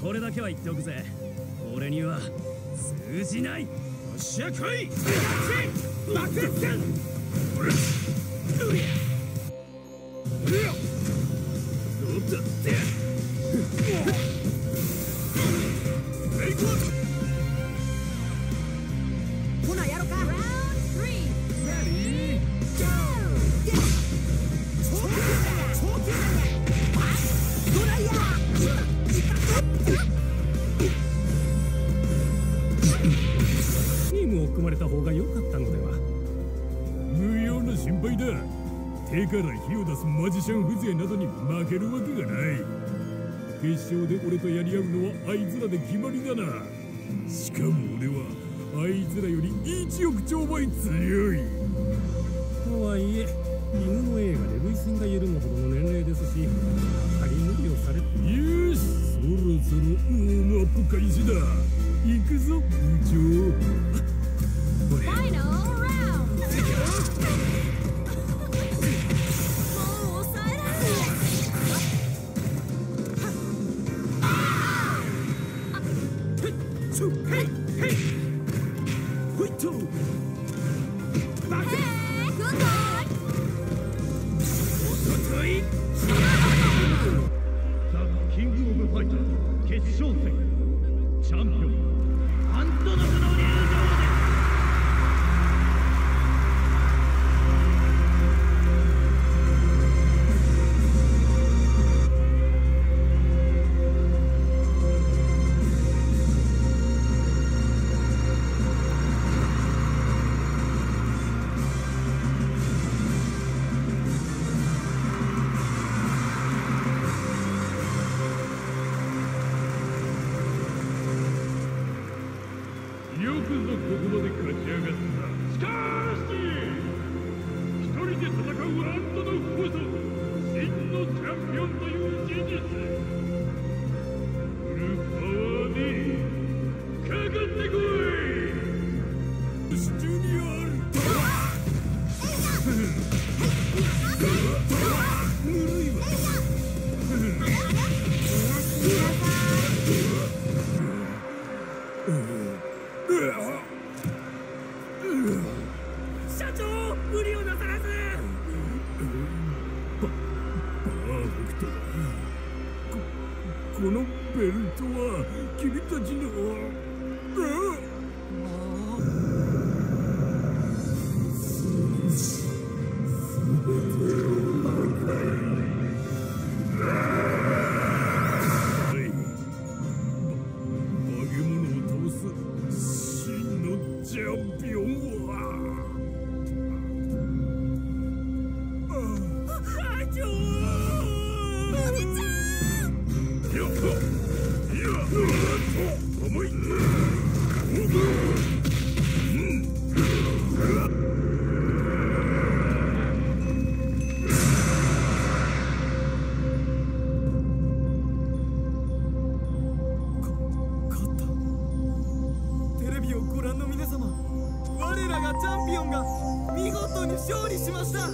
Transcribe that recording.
これだけは言っておくぜ。俺には通じない。よっしゃ来い。マクセン。うりゃ。うりゃ。どうだって。レイコー。ほなやろか。組まれた方が良かったのでは。無用な心配だ。手から火を出すマジシャン風情などに負けるわけがない。決勝で俺とやり合うのはあいつらで決まりだな。しかも俺はあいつらより1億兆倍強い。とはいえ犬の映画で涙腺が緩むほどの年齢ですし、あまり無理をされて。よし、そろそろウォームアップ開始だ。行くぞ部長。Final round! もう抑えられない。ザ・キングオブファイター決勝戦、チャンピオンハントノフの入場です。よくぞここまで勝ち上がった。しかし一人で戦うアントノフこそ真のチャンピオンという事実、フルパワーにかかってこい。よしジュニアアルトぬるいわ。社長、無理をなさらず。パーフェクトだ。このベルトは君たちの。テレビをご覧の皆様、我らがチャンピオンが見事に勝利しました。